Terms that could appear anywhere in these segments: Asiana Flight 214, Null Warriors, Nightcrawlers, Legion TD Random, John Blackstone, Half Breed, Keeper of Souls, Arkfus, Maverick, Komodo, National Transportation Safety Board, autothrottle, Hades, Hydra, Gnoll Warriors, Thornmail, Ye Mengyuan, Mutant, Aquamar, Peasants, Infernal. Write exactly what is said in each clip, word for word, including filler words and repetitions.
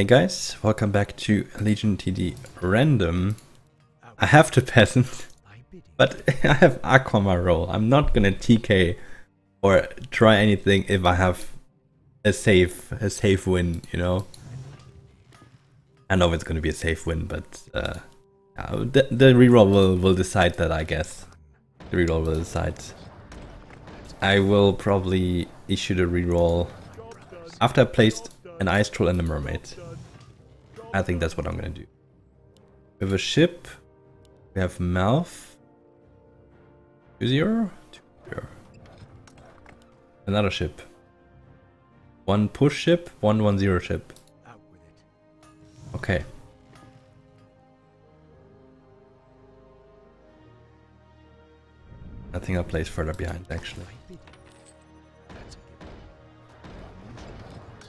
Hey guys, welcome back to Legion T D Random. I have to peasant, but I have Aquamar roll. I'm not gonna T K or try anything if I have a safe, a safe win, you know? I know it's gonna be a safe win, but uh, the, the reroll will, will decide that, I guess. The reroll will decide. I will probably issue the reroll after I placed an ice troll and a mermaid. I think that's what I'm gonna do. We have a ship. We have mouth. two zero? two zero. Another ship. One push ship, one one zero ship. Okay. I think I'll place further behind actually.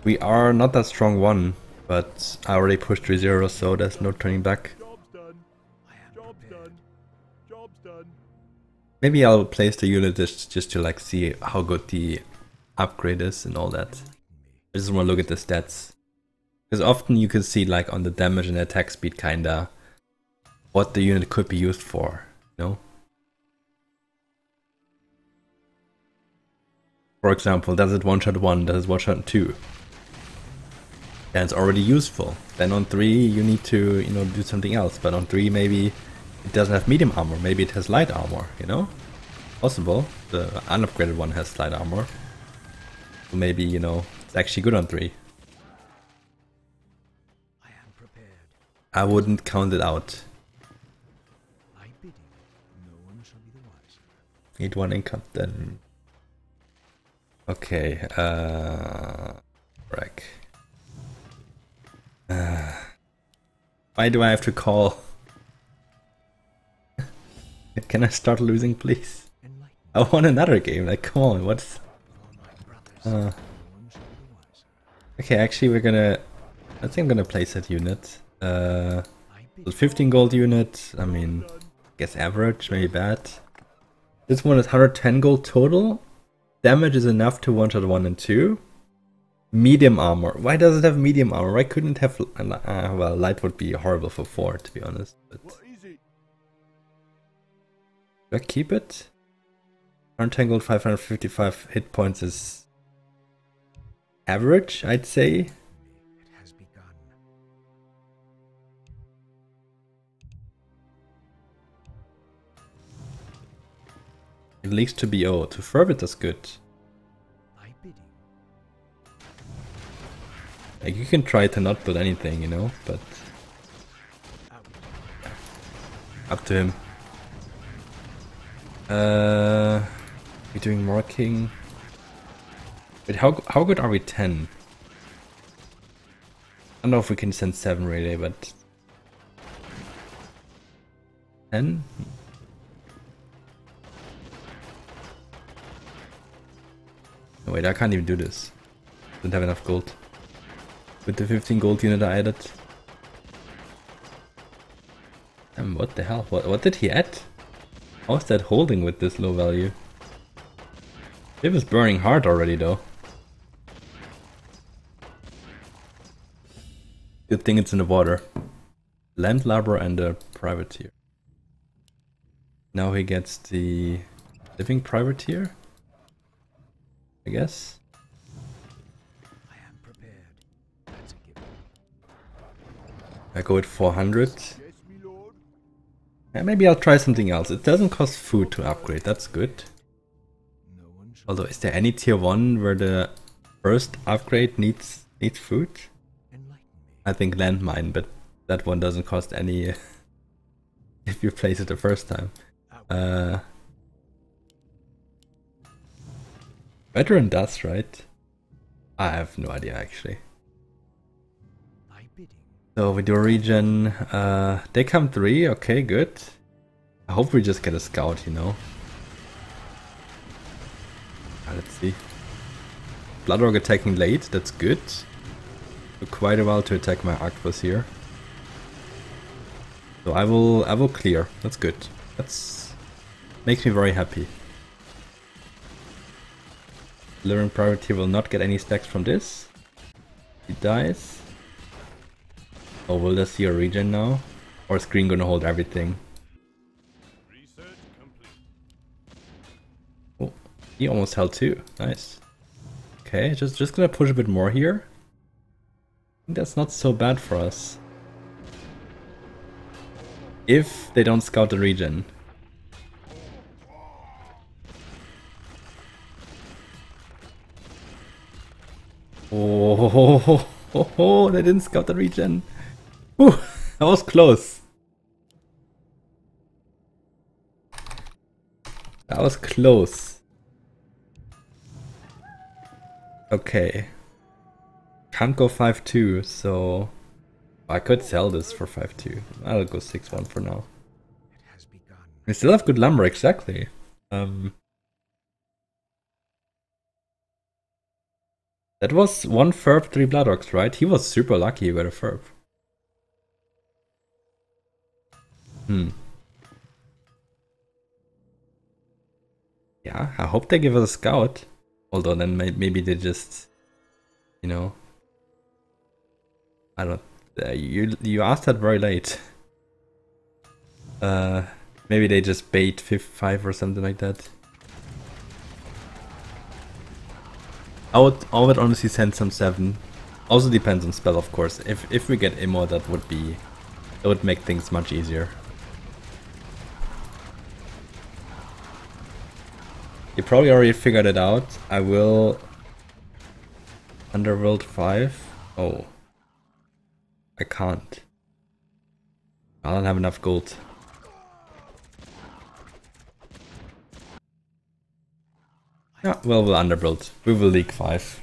We are not that strong one, but I already pushed three zero, so there's no turning back. Maybe I'll place the unit just, just to like see how good the upgrade is and all that. I just want to look at the stats. Because often you can see like on the damage and attack speed kinda what the unit could be used for, you know? For example, does it one-shot one, does it one-shot two? Then it's already useful. Then on three you need to, you know, do something else. But on three maybe it doesn't have medium armor, maybe it has light armor, you know? Possible. The unupgraded one has light armor. So maybe, you know, it's actually good on three. I am prepared. I wouldn't count it out. I bid you, no one shall be the wiser. Need one income then. Okay, uh wreck. Uh, why do I have to call? Can I start losing, please? I want another game, like come on, what's... Uh, okay, actually we're gonna... I think I'm gonna place that unit. Uh, fifteen gold unit, I mean, I guess average, maybe bad. This one is one hundred ten gold total. Damage is enough to one-shot one and two. Medium armor. Why does it have medium armor? Why couldn't it have... Uh, well, light would be horrible for four, to be honest. But... do I keep it? Untangled five hundred fifty-five hit points is average, I'd say. It has begun. It leaks to B O. To Furbit is good. Like you can try to not build anything, you know, but up to him. Uh, we're doing more king. But how how good are we? Ten. I don't know if we can send seven really, but ten. Oh, wait, I can't even do this. Don't have enough gold. With the fifteen gold unit I added. And what the hell? What what did he add? How's that holding with this low value? It was burning hard already though. Good thing it's in the water. Landlubber and a privateer. Now he gets the living privateer, I guess. I am prepared. That's a given. I go with four hundred. Yeah, maybe I'll try something else. It doesn't cost food to upgrade, that's good. Although, is there any tier one where the first upgrade needs needs food? I think landmine, but that one doesn't cost any if you place it the first time. Uh, veteran does, right? I have no idea actually. So we do regen, uh, they come three, okay, good. I hope we just get a scout, you know. Ah, let's see. Bloodrock attacking late, that's good. Took quite a while to attack my Arkfus here. So I will, I will clear, that's good. That's... makes me very happy. Living priority will not get any stacks from this. He dies. Oh, will the C O regen now? Or is green gonna hold everything? Oh, he almost held two. Nice. Okay, just just gonna push a bit more here. I think that's not so bad for us. If they don't scout the region. Oh, ho, ho, ho, ho, they didn't scout the region. Whew, that was close. That was close. Okay. Can't go five two, so I could sell this for five two. I'll go six one for now. We still have good lumber, exactly. Um, that was one Furb, three Blood Ox, right? He was super lucky with a Furb. Hmm. Yeah, I hope they give us a scout. Although then maybe they just, you know, I don't. Uh, you you asked that very late. Uh, maybe they just bait fifth five or something like that. I would I would honestly send some seven. Also depends on spell, of course. If if we get Immo, that would be, it would make things much easier. You probably already figured it out. I will Underworld five. Oh. I can't. I don't have enough gold. Yeah, well, we'll underbuild. We will leak five.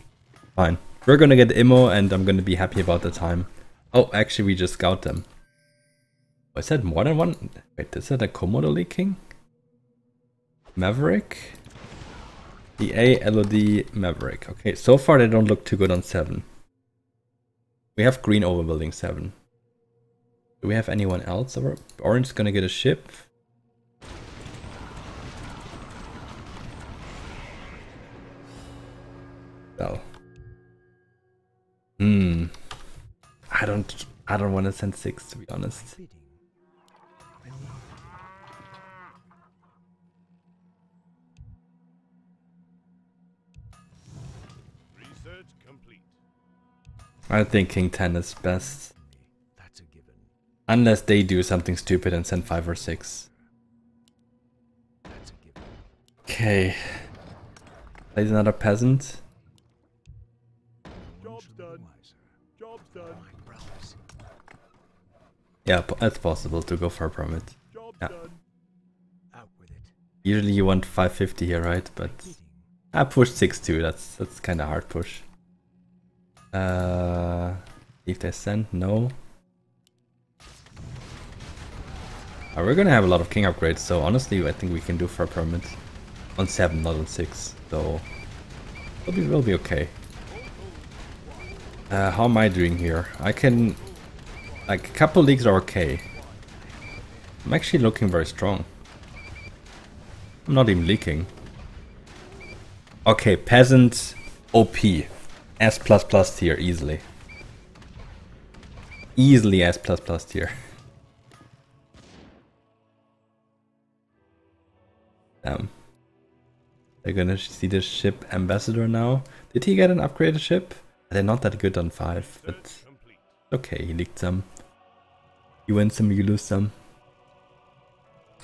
Fine. We're gonna get Immo and I'm gonna be happy about the time. Oh, actually, we just scout them. Oh, is that more than one? Wait, is that a Komodo leaking? Maverick? The A, L O D, Maverick. Okay, so far they don't look too good on seven. We have green over building seven. Do we have anyone else over? Orange is gonna get a ship. Well. Hmm. I don't I don't wanna send six, to be honest. I think King ten is best. That's a given. Unless they do something stupid and send five or six. Okay. Plays another peasant. Job's done. Job's done. Yeah, it's possible to go for a permit. Yeah. Usually you want five fifty here, right? But I pushed six two, that's, that's kind of hard push. Uh, if they send, no. Oh, we're gonna have a lot of king upgrades, so honestly, I think we can do for a permit on seven, not on six. So we'll be, we'll be okay. Uh, how am I doing here? I can, like, a couple leagues are okay. I'm actually looking very strong. I'm not even leaking. Okay, peasant O P. S plus plus tier, easily. Easily S plus plus tier. Damn. They're gonna see the ship ambassador now. Did he get an upgraded ship? They're not that good on five, but okay, he leaked some. You win some, you lose some.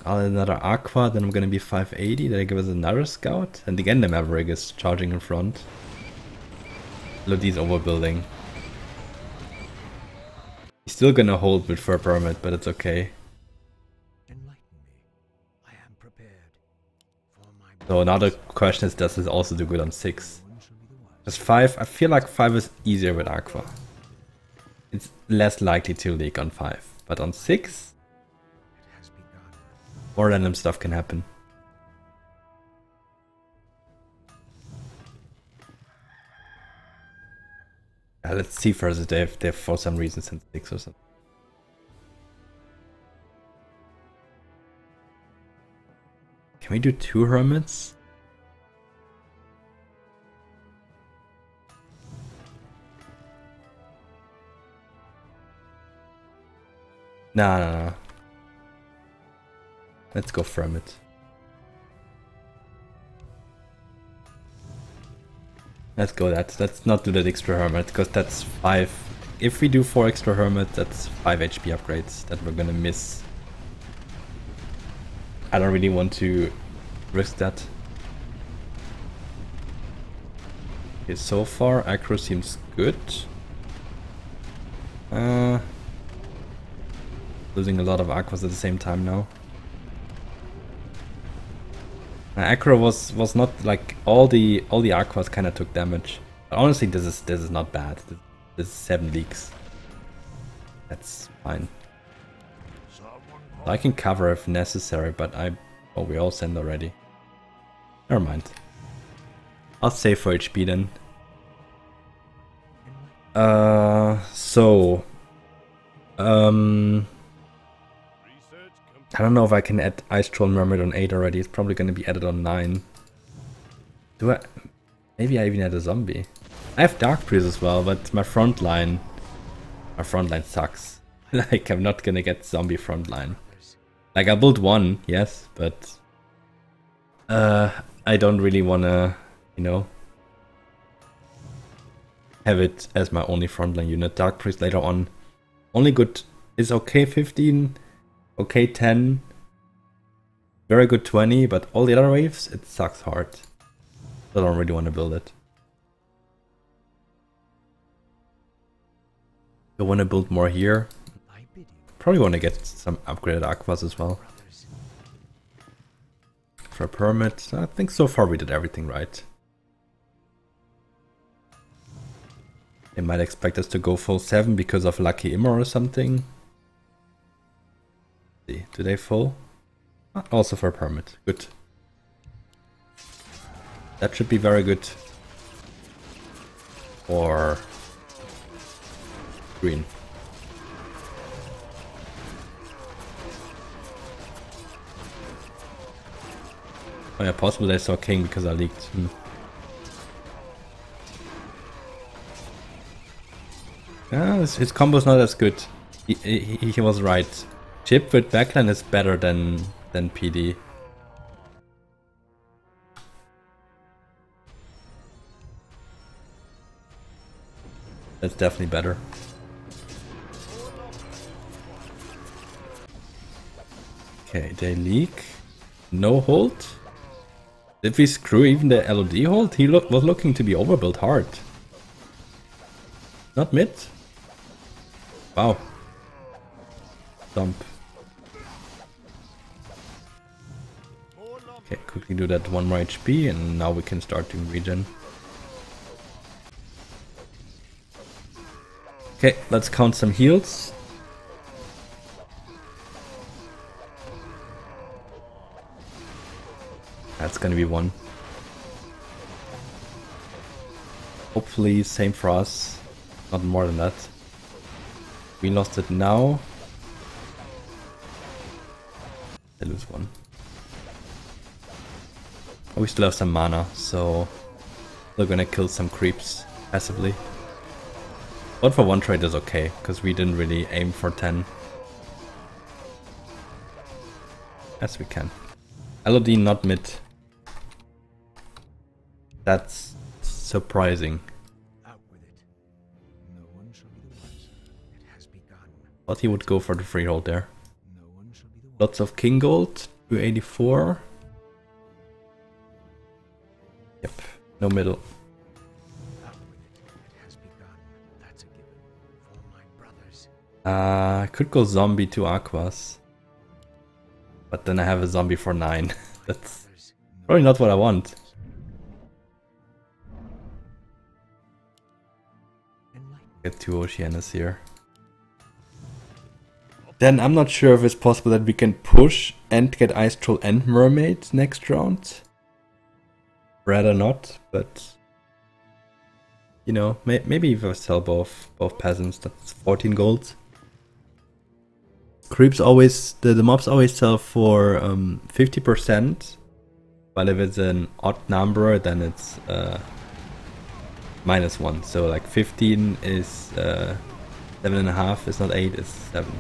I'll add another Aqua, then I'm gonna be five eighty. Then I give us another scout. And again, the Maverick is charging in front. Lodi's overbuilding. He's still gonna hold with Fur Permit, but it's okay. Enlighten me. I am prepared for my... So now the question is, does this also do good on six? Just five? I feel like five is easier with Aqua. It's less likely to leak on five. But on six? More random stuff can happen. Uh, let's see first if they've, they've for some reason sent six or something. Can we do two hermits? Nah, nah, nah. Let's go from it. Let's go that. Let's not do that extra hermit, because that's five. If we do four extra hermit, that's five H P upgrades that we're gonna miss. I don't really want to risk that. Okay, so far Acro seems good. Uh, losing a lot of Aquas at the same time now. Uh, Acro was was not like all the all the Aquas kind of took damage. But honestly, this is this is not bad. This, this is seven leaks. That's fine. I can cover if necessary, but I oh we all send already. Never mind. I'll save for H P then. Uh, so, um, I don't know if I can add Ice Troll Mermaid on eight already. It's probably going to be added on nine. Do I? Maybe I even add a zombie. I have Dark Priest as well, but my front line, my front line sucks. Like, I'm not going to get zombie front line. Like, I built one, yes, but uh, I don't really want to, you know, have it as my only frontline unit. Dark Priest later on. Only good is okay fifteen, okay ten, very good twenty, but all the other waves, it sucks hard. I don't really want to build it. I want to build more here. Probably want to get some upgraded Aquas as well. For a permit, I think so far we did everything right. They might expect us to go full seven because of Lucky Immor or something. Let's see, do they full? Also for a permit, good. That should be very good. Or green. Oh yeah, possible they saw King because I leaked. Hmm. Yeah, his, his combo's not as good. He, he, he was right. Chip with backline is better than than P D. That's definitely better. Okay, they leak. No hold. Did we screw even the L O D hold? He lo- was looking to be overbuilt hard. Not mid. Wow. Dump. Okay, quickly do that one more H P and now we can start doing regen. Okay, let's count some heals. That's gonna be one. Hopefully same for us. Not more than that. We lost it now. They lose one. Oh, we still have some mana, so they're gonna kill some creeps passively. One for one trade is okay, because we didn't really aim for ten. As we can. L O D not mid. That's surprising. But he would go for the freehold there. Lots of king gold, two eighty-four. Yep, no middle. Uh, could go zombie to Aquas. But then I have a zombie for nine. That's probably not what I want. Get two Oceanus here. Then I'm not sure if it's possible that we can push and get Ice Troll and Mermaid next round. Rather not, but you know, may maybe if I sell both both peasants, that's fourteen gold. Creeps always the, the mobs always sell for um, fifty percent, but if it's an odd number, then it's uh, minus one. So like fifteen is uh, seven and a half. It's not eight. It's seven.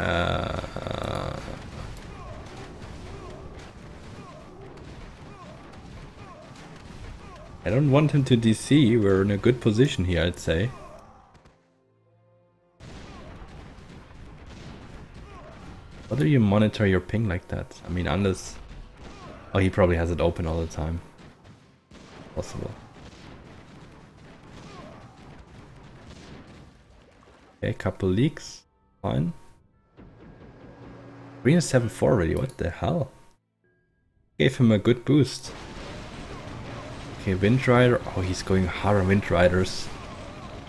Uh, I don't want him to D C. We're in a good position here, I'd say. How do you monitor your ping like that? I mean, unless... Oh, he probably has it open all the time. Possible. Okay, couple leaks. Fine. three seven four already, what the hell? Gave him a good boost. Okay, Windrider. Oh, he's going hard on Windriders.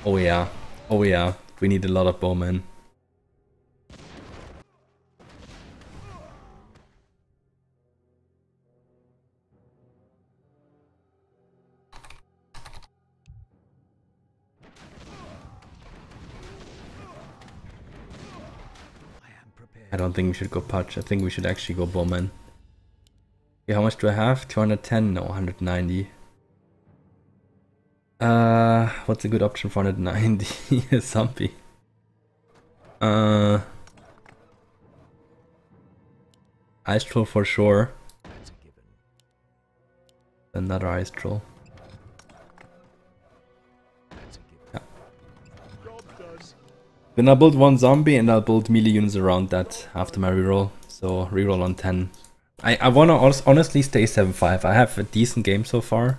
Oh yeah. Oh yeah. We need a lot of bowmen. I don't think we should go Patch. I think we should actually go Bowman. Okay, how much do I have? two hundred ten? No, one hundred ninety. Uh, what's a good option for one hundred ninety? Zumpy. Uh, Ice Troll for sure. Another Ice Troll. Then I'll build one zombie and I'll build melee units around that after my reroll. So reroll on ten. I, I wanna honestly stay seven five. I have a decent game so far.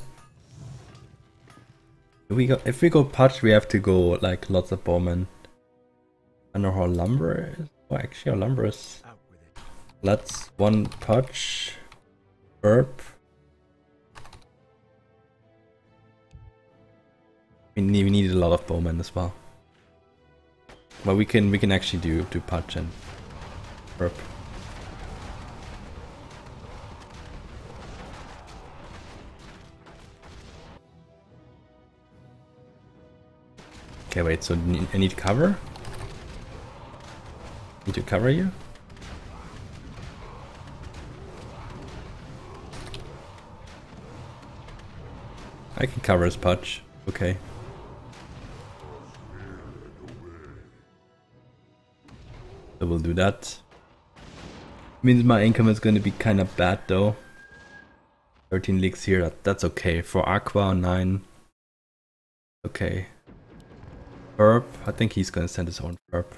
If we go, if we go Patch, we have to go like lots of bowmen. I don't know how Lumber is. Oh, actually our Lumber is... Let's one Patch. Burp. We need, we need a lot of bowmen as well. But we can we can actually do do Patch and burp. Okay, wait. So I need cover. Need to cover you. I can cover his Patch. Okay. So we'll do that. Means my income is going to be kind of bad though. thirteen leaks here, that, that's okay. For Aqua, nine. Okay. Burp, I think he's going to send his own Burp.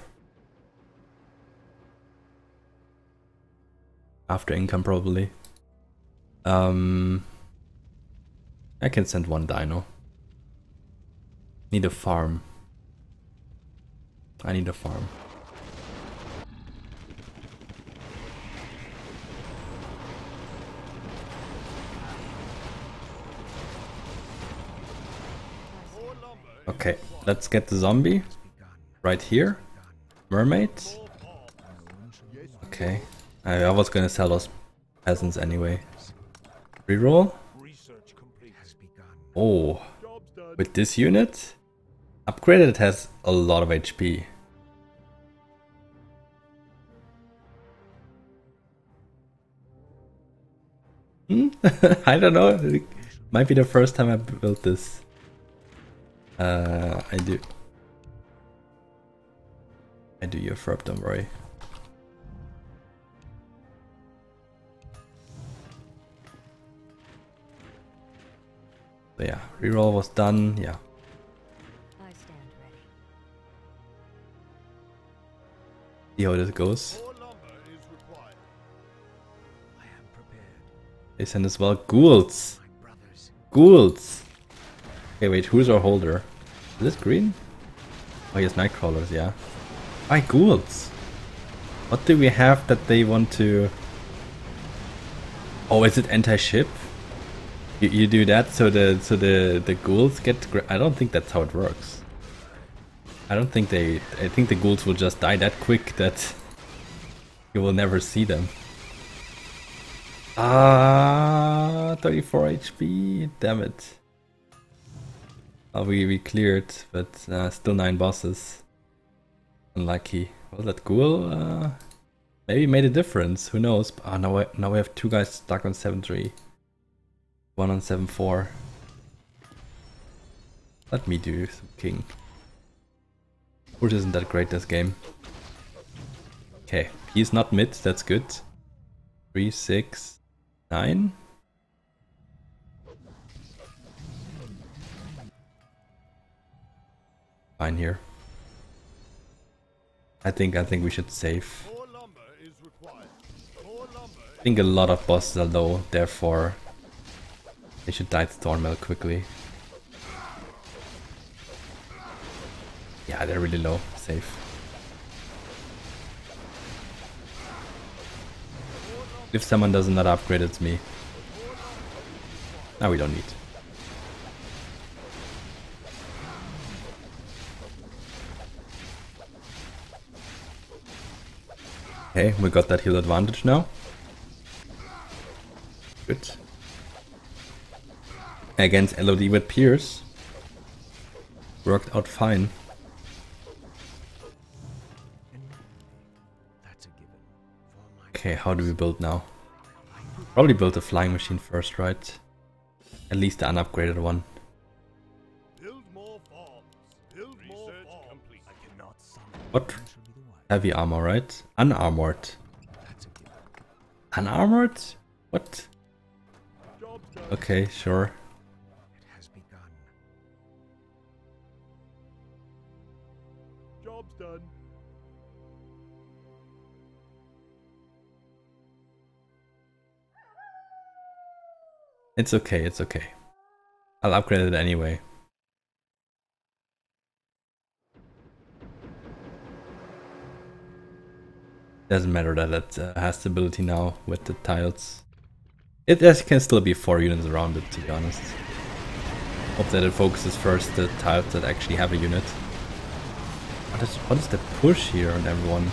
After income probably. Um, I can send one Dino. Need a farm. I need a farm. Okay, let's get the zombie right here. Mermaid. Okay, I, I was gonna sell those peasants anyway. Reroll. Oh, with this unit, upgraded, it has a lot of H P. Hmm? I don't know. It might be the first time I built this. Uh, I do. I do your Ferb, don't worry. So yeah, reroll was done, yeah. I stand ready. See how this goes. I am prepared. They send as well Ghouls! Ghouls! Okay, wait, who's our holder? Is this green? Oh, yes, Nightcrawlers, yeah. My Ghouls! What do we have that they want to... Oh, is it anti-ship? You, you do that so the so the, the Ghouls get... I don't think that's how it works. I don't think they... I think the Ghouls will just die that quick that... You will never see them. Ah, thirty-four H P, damn it. Oh, we, we cleared, but uh, still nine bosses. Unlucky. Well, that Ghoul uh, maybe made a difference, who knows. Ah, now, I, now we have two guys stuck on seven three. One on seven four. Let me do some king. Which isn't that great this game. Okay, he's not mid, that's good. Three, six, nine. Fine here. I think I think we should save. I think a lot of bosses are low, therefore they should die to Thornmail quickly. Yeah, they're really low. Save. If someone does another upgrade, it's me. Now we don't need. Okay, we got that heal advantage now. Good. Against L O D with Pierce. Worked out fine. Okay, how do we build now? Probably build the flying machine first, right? At least the unupgraded one. Build more bombs. Build more bombs. Complete. I cannot summon. What? Heavy armor, right? Unarmored. Unarmored? What? Okay, sure. It has begun. Job's done. It's okay, it's okay. I'll upgrade it anyway. Doesn't matter that it uh, has the ability now with the tiles. It as can still be four units around it, to be honest. Hope that it focuses first the tiles that actually have a unit. What is, what is the push here on everyone?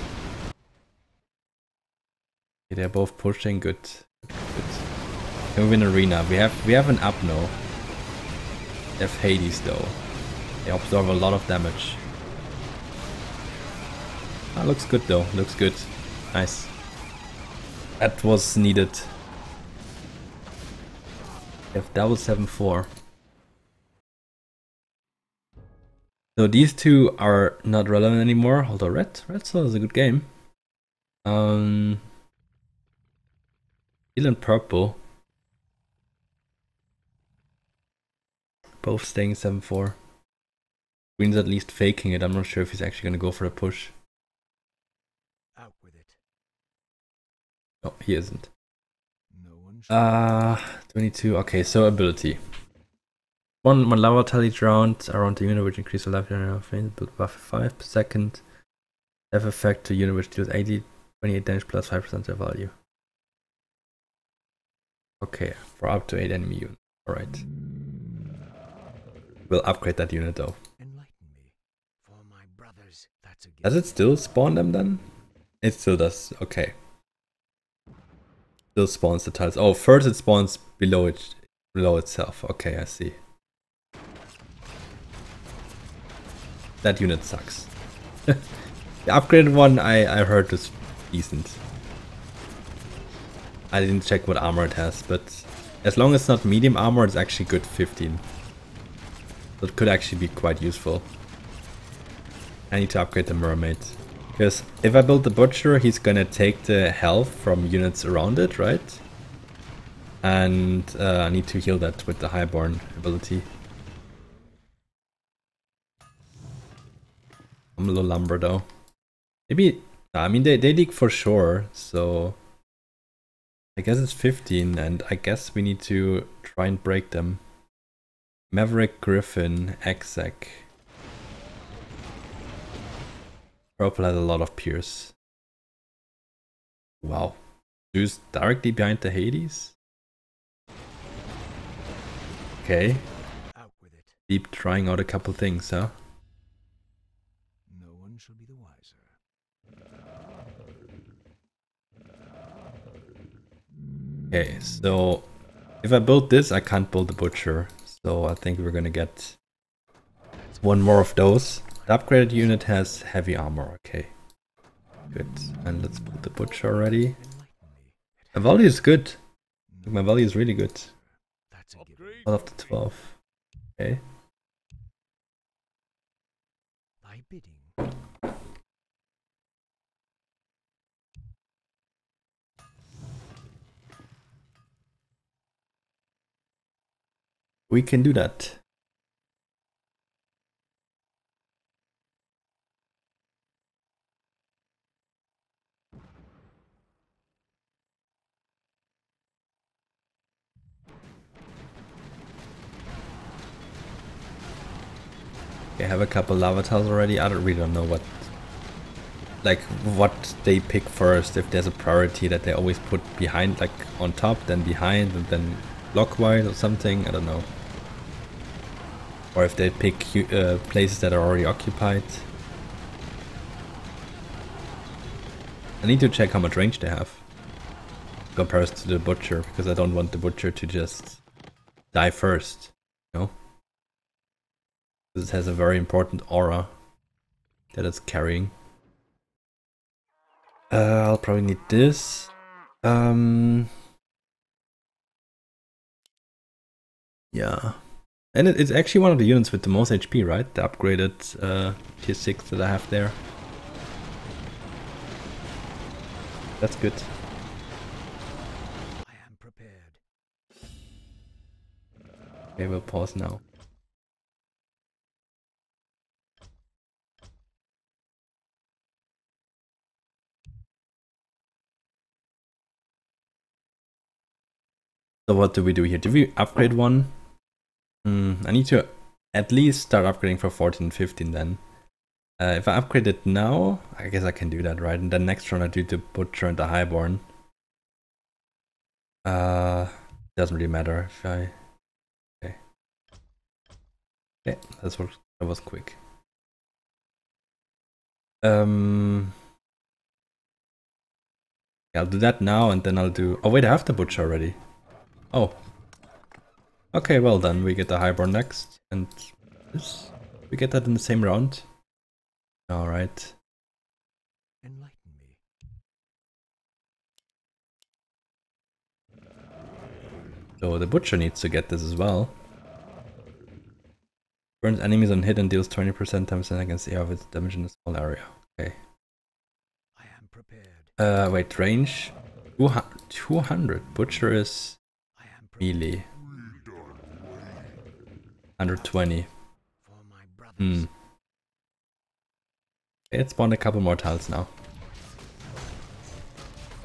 Okay, they're both pushing. Good. Good. Can we win arena? We have we have an up now. They have Hades though. They absorb a lot of damage. Ah, looks good though. Looks good. Nice. That was needed. If that was seven four. So these two are not relevant anymore. Although red, red still is a good game. Um, Steel and purple. Both staying seven four. Green's at least faking it. I'm not sure if he's actually going to go for a push. Oh, he isn't. Uh, twenty-two. Okay, so ability. One one lava talent round around the unit which increases the life area of build buff five per second. Death effect to unit which deals eighty twenty-eight damage plus five percent of value. Okay, for up to eight enemy units. Alright. We'll upgrade that unit though. Enlighten me. For my brothers, that's a gift. Does it still spawn them then? It still does, okay. Still spawns the tiles. Oh, first it spawns below it, below itself. Okay, I see. That unit sucks. The upgraded one I, I heard was decent. I didn't check what armor it has, but as long as it's not medium armor, it's actually good fifteen. So it could actually be quite useful. I need to upgrade the mermaid. Because if I build the Butcher, he's gonna take the health from units around it, right? And uh, I need to heal that with the Highborn ability. I'm a little lumber though. Maybe, I mean they, they leak for sure, so... I guess it's fifteen and I guess we need to try and break them. Maverick, Griffin, Exec. Purple has a lot of Pierce. Wow. Who's directly behind the Hades? Okay. Out with it. Keep trying out a couple things, huh? No one shall be the wiser. Okay, so if I build this, I can't build the Butcher. So I think we're gonna get one more of those. The upgraded unit has heavy armor, okay. Good. And let's put the Butcher already. My value is good. My value is really good. Out of the twelve. Okay. we can do that. I have a couple lava tiles already. I don't really don't know what like what they pick first, if there's a priority that they always put behind, like on top, then behind, and then blockwise or something. I don't know. Or if they pick uh, places that are already occupied. I need to check how much range they have in comparison to the butcher, because I don't want the butcher to just die first, you know? This has a very important aura that it's carrying. Uh, I'll probably need this. Um, yeah. And it, it's actually one of the units with the most H P, right? The upgraded uh, tier six that I have there. That's good. I am prepared. Okay, we'll pause now. So what do we do here? Do we upgrade one? Mm, I need to at least start upgrading for fourteen, fifteen then. Uh, if I upgrade it now, I guess I can do that, right? And then next round I do the Butcher and the Highborn. Uh, doesn't really matter if I... Okay. Okay, that's what, that was quick. Um... Yeah, I'll do that now and then I'll do... Oh wait, I have the Butcher already. Oh. Okay, well then, we get the Highborn next, and this. We get that in the same round. Alright. Enlighten me. So the Butcher needs to get this as well. Burns enemies on hit and deals twenty percent times ten against the A O E of its damage in a small area. Okay. I am prepared. Uh, wait, range? two hundred. Butcher is... melee. one hundred twenty. Hmm. Let's spawn a couple more tiles now.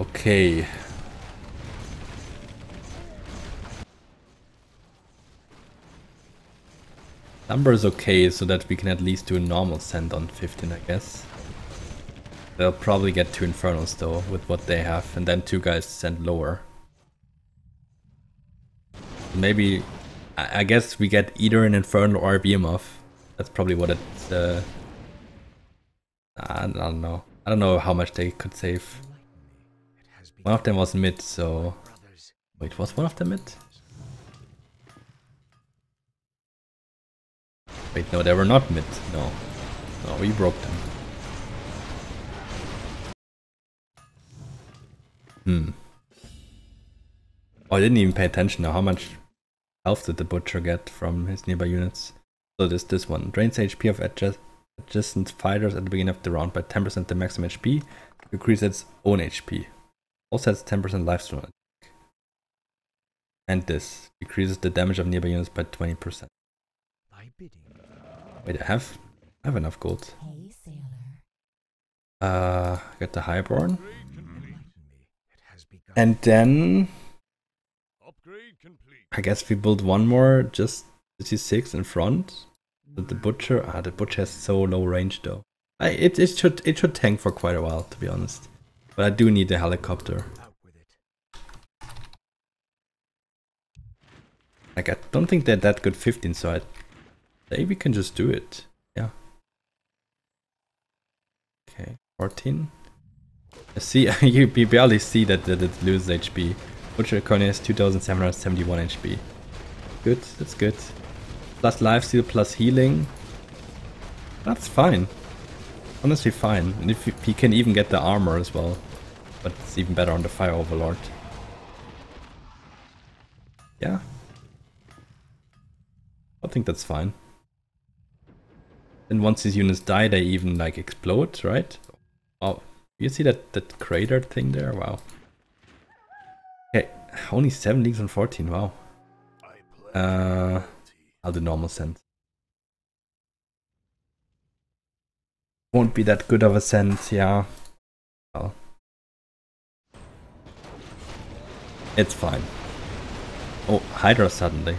Okay. Number is okay, so that we can at least do a normal send on fifteen, I guess. They'll probably get two Infernals though, with what they have, and then two guys send lower. Maybe, I guess we get either an Infernal or a Behemoth. That's probably what it's, uh... I don't know. I don't know how much they could save. One of them was mid, so... Wait, was one of them mid? Wait, no, they were not mid. No. No, we broke them. Hmm. Oh, I didn't even pay attention now. How much... health did the Butcher get from his nearby units? So this this one. Drains H P of adjacent, adjacent fighters at the beginning of the round by ten percent the maximum H P. Increases its own H P. Also has ten percent lifesteal. And this. Decreases the damage of nearby units by twenty percent. Wait, I have, I have enough gold. Uh, got the Highborn. And then... I guess we build one more, just fifty-six in front. But the Butcher, ah, the Butcher has so low range though. I, it, it should it should tank for quite a while, to be honest. But I do need a helicopter. Like, I don't think they're that good fifteen, so I say we can just do it. Yeah. Okay, fourteen. I see, you barely see that, that it loses H P. Butcher currently has two thousand seven hundred seventy-one H P. Good, that's good. Plus lifesteal, plus healing. That's fine. Honestly fine. And if he can even get the armor as well. But it's even better on the Fire Overlord. Yeah. I think that's fine. And once these units die, they even like explode, right? Oh, you see that, that crater thing there? Wow. Only seven leagues on fourteen, wow. Uh, I'll do normal scent. Won't be that good of a scent, yeah. Well, it's fine. Oh, Hydra suddenly.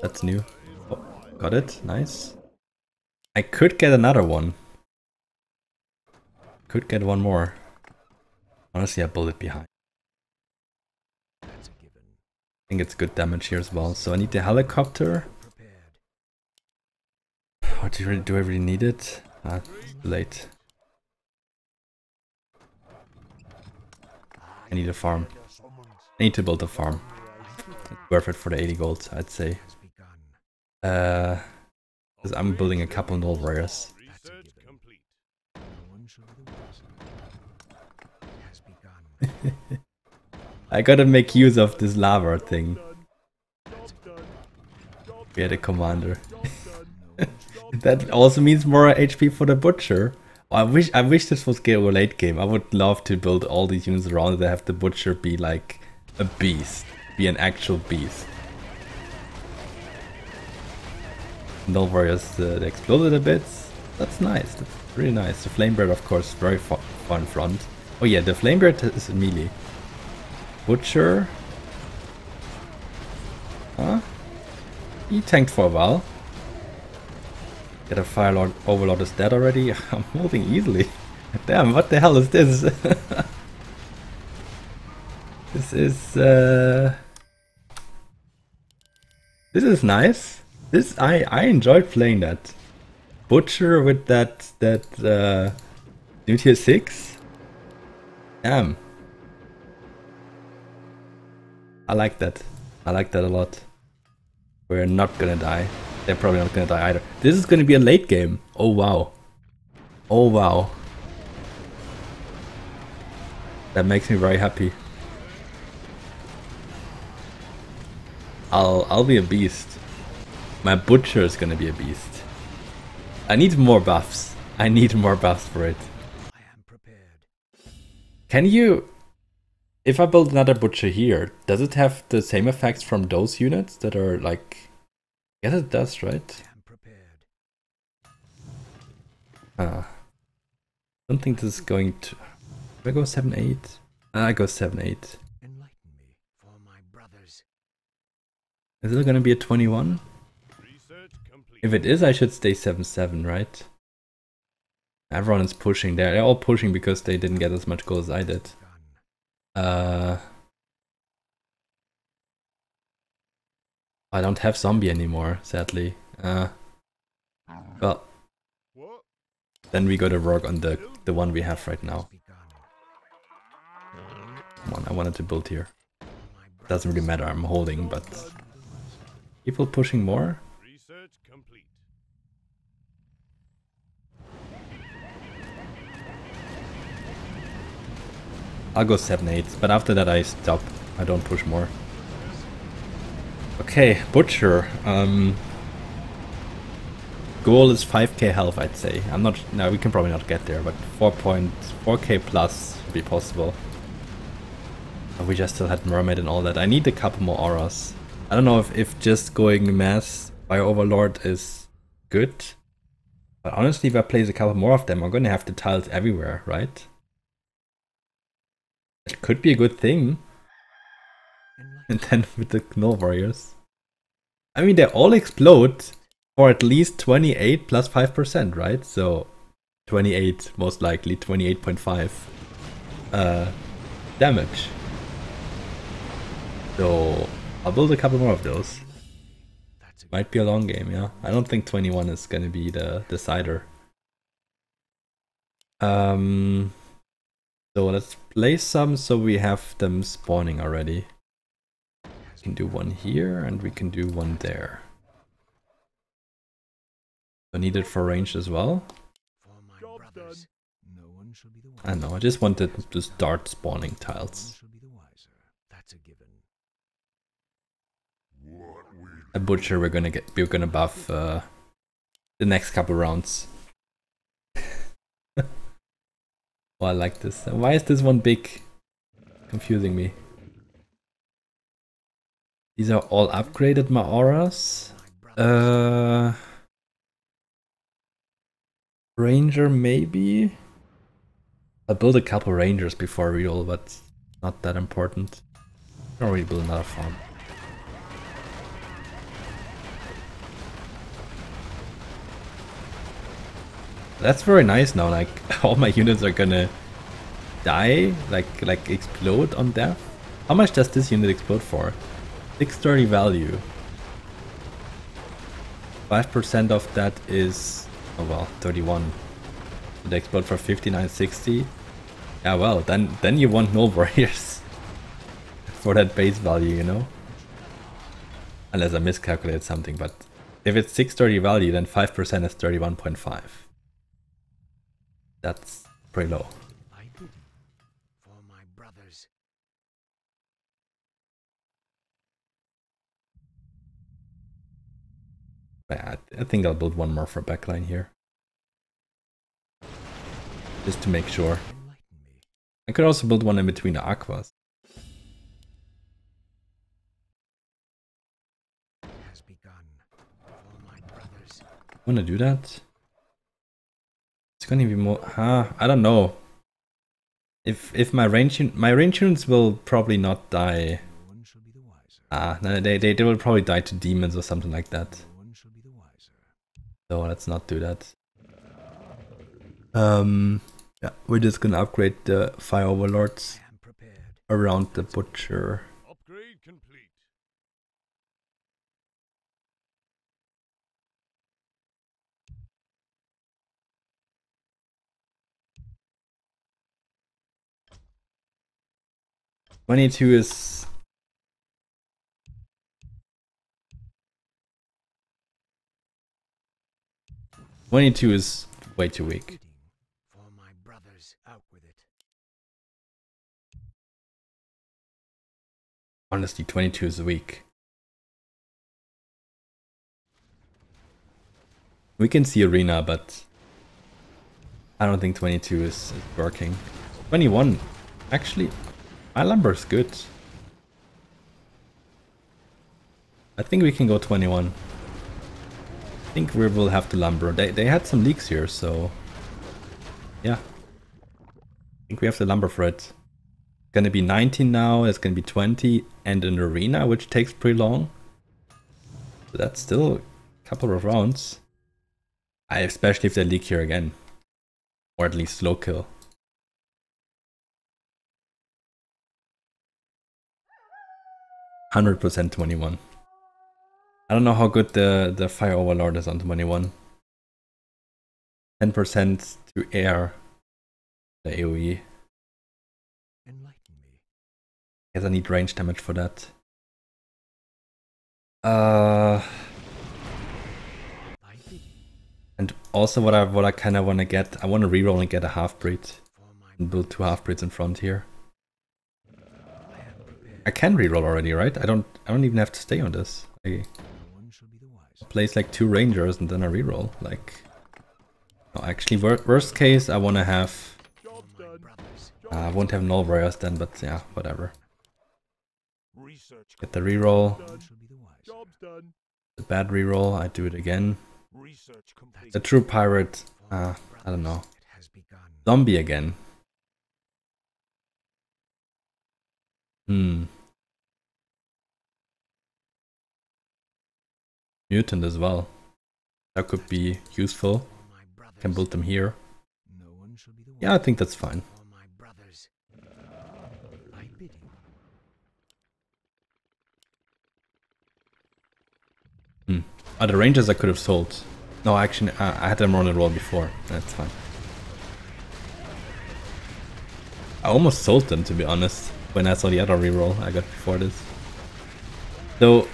That's new. Oh, got it, nice. I could get another one. Could get one more. Honestly, I bullet behind. I think it's good damage here as well. So I need the helicopter. Or do, really, do I really need it? Ah, it's too late. I need a farm. I need to build a farm. It's worth it for the eighty gold, I'd say. Uh, because I'm building a couple Null Warriors. I gotta make use of this lava thing. We had a commander. That also means more H P for the butcher. Oh, I wish I wish this was game or late game. I would love to build all these units around it and have the butcher be like a beast. Be an actual beast. Null Warriors uh, they exploded a bit. That's nice. That's really nice. The Flamebird, of course, very far, far in front. Oh yeah, the Flamebird is melee. Butcher. Huh? He tanked for a while. Get a Firelord Overlord is dead already. I'm holding easily. Damn, what the hell is this? This is uh This is nice. This I, I enjoyed playing that. Butcher with that that uh new tier six. Damn. I like that. I like that a lot. We're not gonna die. They're probably not gonna die either. This is gonna be a late game. Oh wow. Oh wow. That makes me very happy. I'll I'll be a beast. My butcher is gonna be a beast. I need more buffs. I need more buffs for it. I am prepared. Can you, if I build another butcher here, does it have the same effects from those units that are like? I guess it does, right? I uh, don't think this is going to... Do I go seven eight? Uh, I go seven eight. Is it going to be a twenty-one? If it is, I should stay seven seven, right? Everyone is pushing. They're all pushing because they didn't get as much gold as I did. Uh... I don't have zombie anymore, sadly. Uh, well, then we gotta work on the the one we have right now. Come on, I wanted to build here. Doesn't really matter. I'm holding, but people pushing more. I'll go seven eight, but after that I stop. I don't push more. Okay, butcher. Um, goal is five K health, I'd say. I'm not. No, we can probably not get there, but four point four K plus would be possible. I wish I still had mermaid and all that. I need a couple more auras. I don't know if if just going mass by overlord is good, but honestly, if I place a couple more of them, I'm gonna have the tiles everywhere, right? It could be a good thing. And then with the Gnoll Warriors. I mean, they all explode for at least twenty-eight plus five percent, right? So twenty-eight, most likely, twenty-eight point five uh, damage. So I'll build a couple more of those. Might be a long game, yeah? I don't think twenty-one is going to be the decider. Um, so let's place some so we have them spawning already. We can do one here and we can do one there. I need it for range as well. I don't know, I just wanted to start spawning tiles. A butcher we're gonna get we're gonna buff uh, the next couple rounds. Oh, I like this. Why is this one big? Confusing me. These are all upgraded, my auras. My Uh, Ranger maybe? I'll build a couple Rangers before real, but it's not that important. I'll really build another farm. That's very nice now, like all my units are gonna die, like like explode on death. How much does this unit explode for? six thirty value. five percent of that is, oh well, thirty-one. So they explode for fifty-nine sixty. Yeah, well, then then you want Null Warriors for that base value, you know? Unless I miscalculated something, but if it's six thirty value, then five percent is thirty-one point five. That's pretty low. I did for my brothers. Yeah, I think I'll build one more for backline here, just to make sure. I could also build one in between the Aquas. It has begun for my brothers. Wanna do that? It's gonna be more, huh? I don't know. If if my range my range units will probably not die. Ah, no, they, they they will probably die to demons or something like that. So let's not do that. Um, yeah, we're just gonna upgrade the fire overlords around the butcher. Upgrade complete. twenty-two is... twenty-two is way too weak. For my brothers, out with it. Honestly, twenty-two is weak. We can see Arena, but I don't think twenty-two is, is working. twenty-one, actually. My lumber is good. I think we can go twenty-one. I think we will have to lumber. They, they had some leaks here, so... yeah. I think we have to lumber for it. It's gonna be nineteen now, it's gonna be twenty, and an arena, which takes pretty long. But that's still a couple of rounds. I, especially if they leak here again. Or at least slow kill. one hundred percent twenty-one. I don't know how good the, the Fire Overlord is on twenty-one. ten percent to air the AoE. Enlighten me. Guess I need range damage for that. Uh, and also what I what I kinda wanna get, I wanna reroll and get a half breed. And build two half breeds in front here. I can reroll already, right? I don't I don't even have to stay on this. I place like two Rangers and then I reroll. Like, no, actually wor worst case I wanna have uh, I won't have Null Warriors then, but yeah, whatever. Get the reroll. The bad reroll, I do it again. The true pirate, uh, I don't know. Zombie again. Hmm. Mutant as well. That could be useful. Can build them here. Yeah, I think that's fine. Hmm. Are the Rangers I could have sold? No, actually, I had them on the roll before. That's fine. I almost sold them, to be honest. When I saw the other reroll I got before this. So,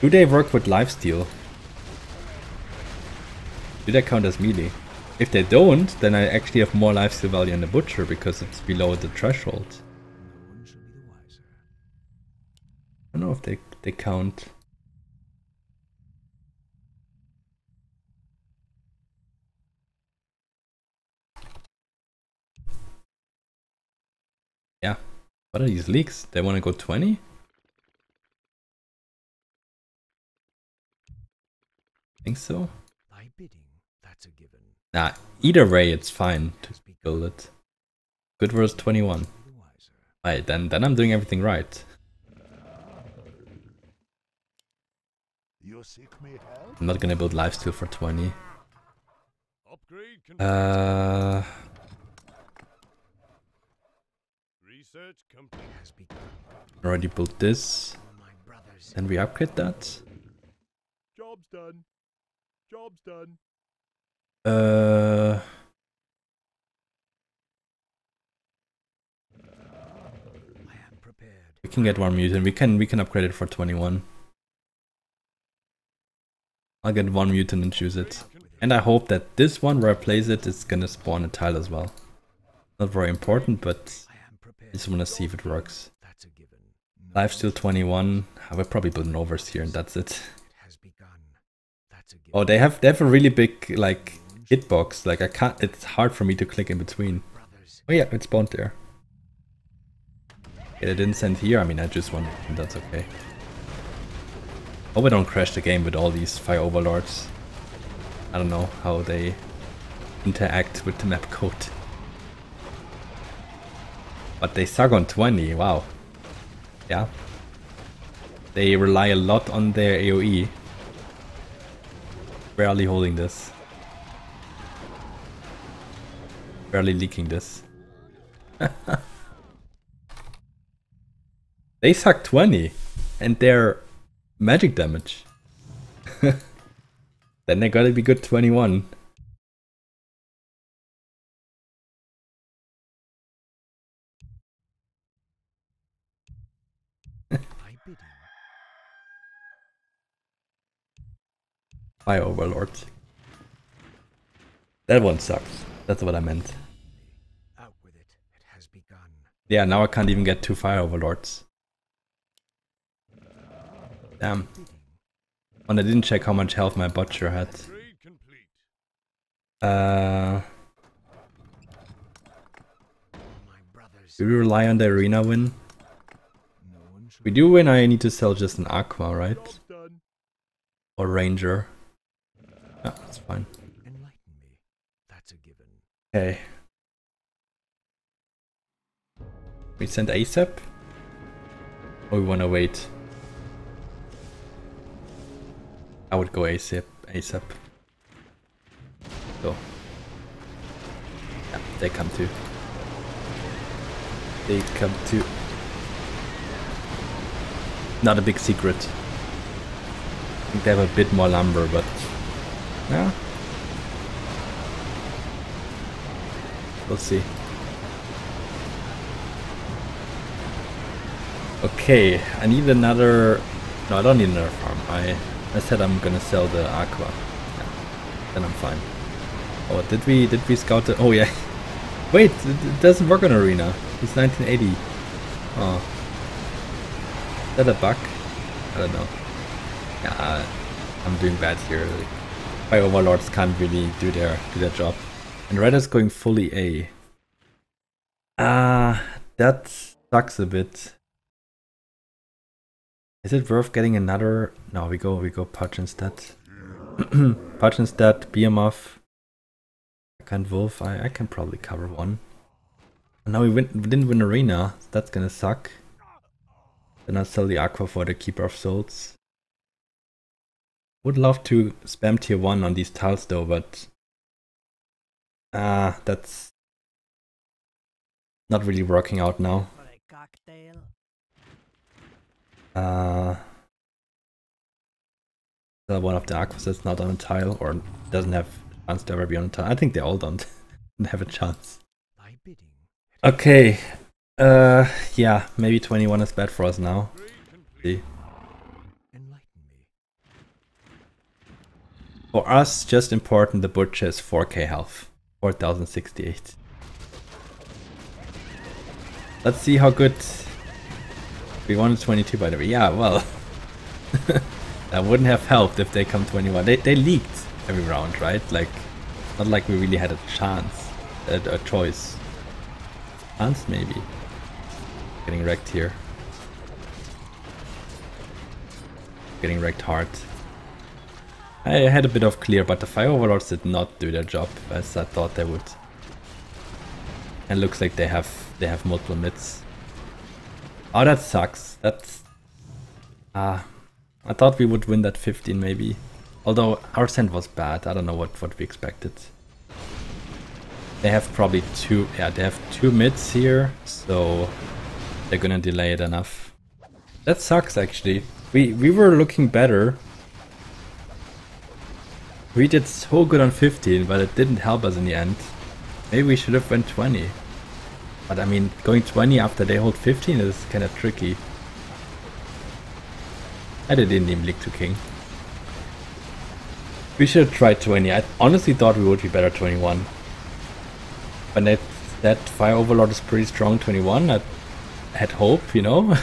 do they work with lifesteal? Do they count as melee? If they don't, then I actually have more lifesteal value in the butcher because it's below the threshold. I don't know if they, they count. Yeah. What are these leaks? They want to go twenty? Think so? My bidding, that's a given. Nah, either way it's fine to build it. Good verse twenty-one. Right, then then I'm doing everything right. I'm not gonna build lifesteal for twenty. Uh Research company has begun. Already built this. And we upgrade that. Job's done. Job's done. Uh I am prepared. We can get one mutant. We can we can upgrade it for twenty-one. I'll get one mutant and choose it. And I hope that this one where I place it is gonna spawn a tile as well. Not very important, but I just wanna see if it works. Lifesteal twenty-one. I will probably build an overs here and that's it. Oh, they have they have a really big like hitbox. Like I can't. It's hard for me to click in between. Oh yeah, it spawned there. Okay, they didn't send here. I mean, I just wanted. That's okay. Hope I don't crash the game with all these fire overlords. I don't know how they interact with the map code. But they suck on twenty. Wow. Yeah. They rely a lot on their A O E. Barely holding this. Barely leaking this. They suck twenty and their magic damage. Then they gotta be good twenty-one. Fire Overlord. That one sucks. That's what I meant. Out with it. It has begun. Yeah, now I can't even get two Fire Overlords. Damn. And I didn't check how much health my Butcher had. Uh, do we rely on the arena win? We do win. I need to sell just an Aqua, right? Or Ranger. Ah, that's fine. Enlighten me. That's a given. Okay. We send ASAP? Or we wanna wait? I would go ASAP. ASAP. So. Yeah, they come too. They come too. Not a big secret. I think they have a bit more lumber, but... yeah. We'll see. Okay, I need another... no, I don't need another farm. I, I said I'm gonna sell the Aqua. Yeah. Then I'm fine. Oh, did we did we scout the... oh yeah. Wait, it doesn't work on Arena. It's nineteen eighty. Oh. Is that a bug? I don't know. Yeah, I'm doing bad here. My overlords can't really do their do their job. And red is going fully A. Ah, uh, that sucks a bit. Is it worth getting another? No, we go we go Pudge instead. Pudge instead, Behemoth. I can't Wolf. I I can probably cover one. And now we, win, we didn't win Arena. So that's gonna suck. Then I'll sell the Aqua for the Keeper of Souls. Would love to spam tier one on these tiles though, but ah, uh, that's not really working out now. Uh, the one of the Aquas that's not on a tile or doesn't have a chance to ever be on a tile. I think they all don't have a chance. Okay, uh, yeah, maybe twenty-one is bad for us now. See. For us, just important, the Butcher is four K health, four thousand sixty-eight. Let's see how good... we won twenty-two by the way. Yeah, well... that wouldn't have helped if they come twenty-one. They, they leaked every round, right? Like, not like we really had a chance, a, a choice. Chance, maybe. Getting wrecked here. Getting wrecked hard. I had a bit of clear, but the fire overlords did not do their job as I thought they would. And looks like they have they have multiple mids. Oh, that sucks. That's ah, uh, I thought we would win that fifteen maybe. Although our send was bad, I don't know what what we expected. They have probably two. Yeah, they have two mids here, so they're gonna delay it enough. That sucks actually. We we were looking better. We did so good on fifteen, but it didn't help us in the end. Maybe we should have went twenty. But I mean, going twenty after they hold fifteen is kind of tricky. I didn't even leak to king. We should have tried twenty. I honestly thought we would be better twenty-one. But that, that fire overlord is pretty strong twenty-one. I had hope, you know.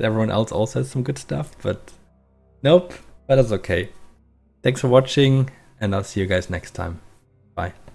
Everyone else also has some good stuff, but nope. But that's okay. Thanks for watching, and I'll see you guys next time. Bye.